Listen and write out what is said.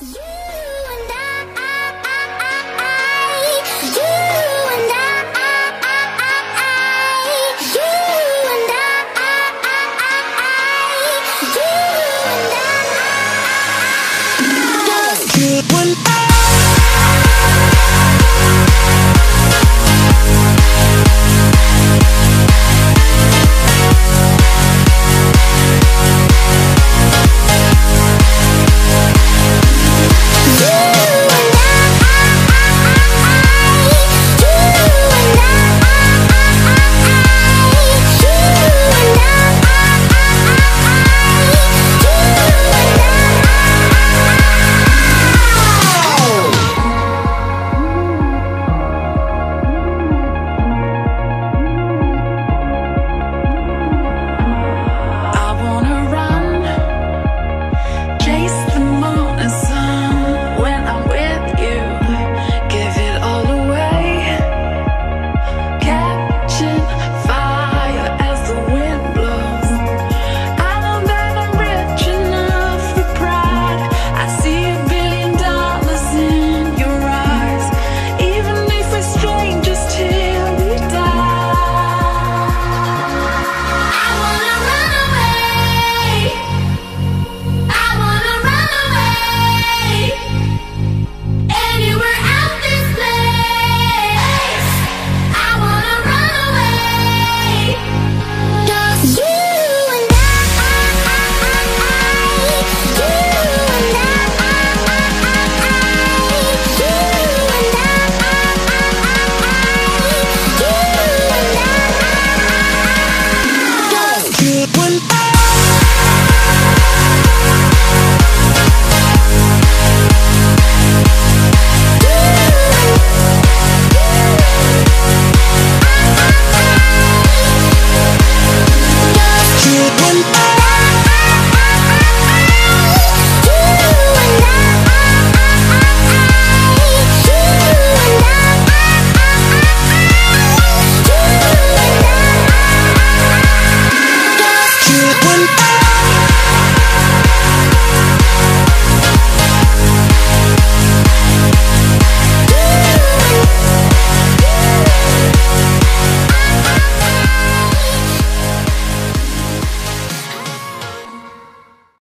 You and I.